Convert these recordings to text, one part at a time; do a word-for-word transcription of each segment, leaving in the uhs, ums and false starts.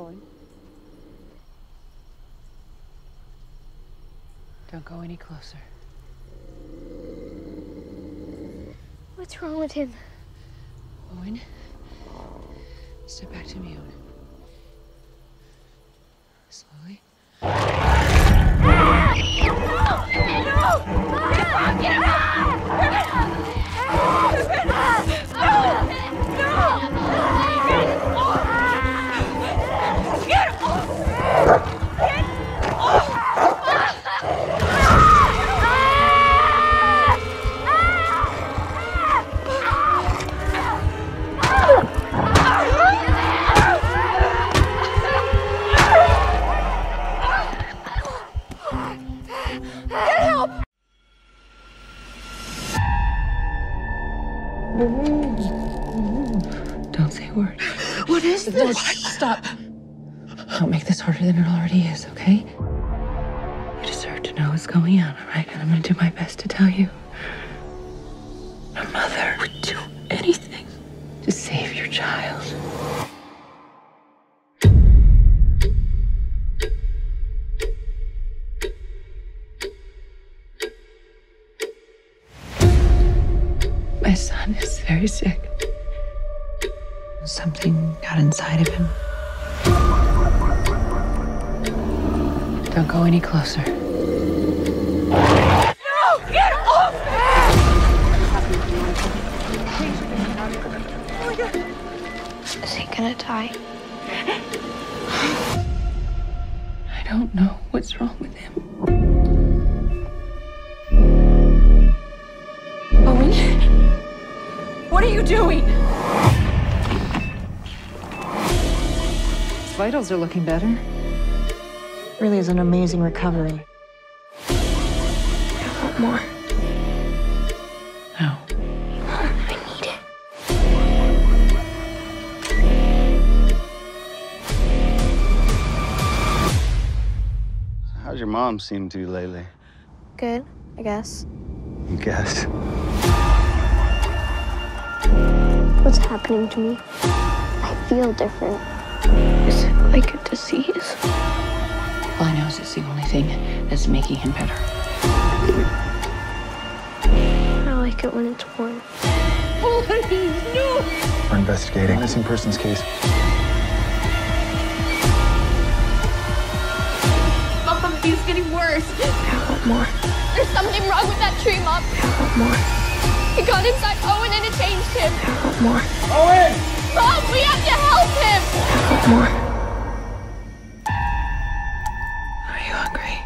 Owen. Don't go any closer. What's wrong with him? Owen, step back to me, Owen. Slowly. Ah! No! No! No! Get off! Get off! Don't say a word. What is this? Stop. Don't make this harder than it already is, okay? You deserve to know what's going on, all right? And I'm going to do my best to tell you. A mother would do anything to save your child. My son is very sick. Something got inside of him. Don't go any closer. No! Get off me! Is he gonna die? I don't know what's wrong with him. Owen? What are you doing? Vitals are looking better. Really is an amazing recovery. I want more. No. I need it. How's your mom seem to you lately? Good, I guess. You guess? What's happening to me? I feel different. Is it like a disease? All I know is it's the only thing that's making him better. I like it when it's warm. Please, no! We're investigating a missing person's case. Mom, he's getting worse. I want more. There's something wrong with that tree, Mom. I want more. He got inside Owen and it changed him. I want more. Owen! Mom, we have to help him! I want more. Are you hungry?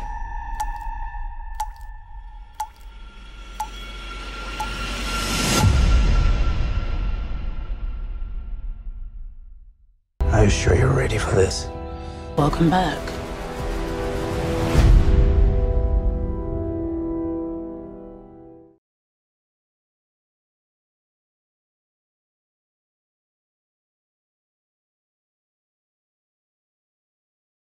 Are you sure you're ready for this? Welcome back.